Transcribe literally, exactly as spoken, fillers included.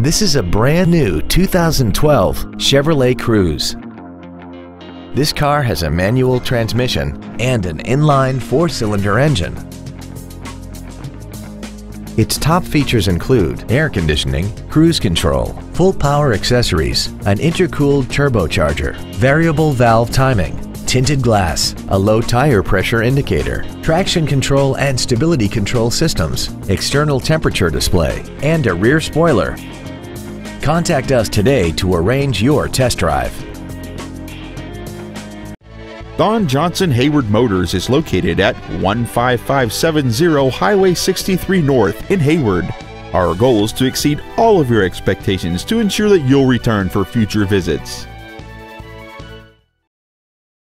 This is a brand new two thousand twelve Chevrolet Cruze. This car has a manual transmission and an inline four-cylinder engine. Its top features include air conditioning, cruise control, full power accessories, an intercooled turbocharger, variable valve timing, tinted glass, a low tire pressure indicator, traction control and stability control systems, external temperature display, and a rear spoiler. Contact us today to arrange your test drive. Don Johnson Hayward Motors is located at one five five seven zero Highway sixty-three North in Hayward. Our goal is to exceed all of your expectations to ensure that you'll return for future visits.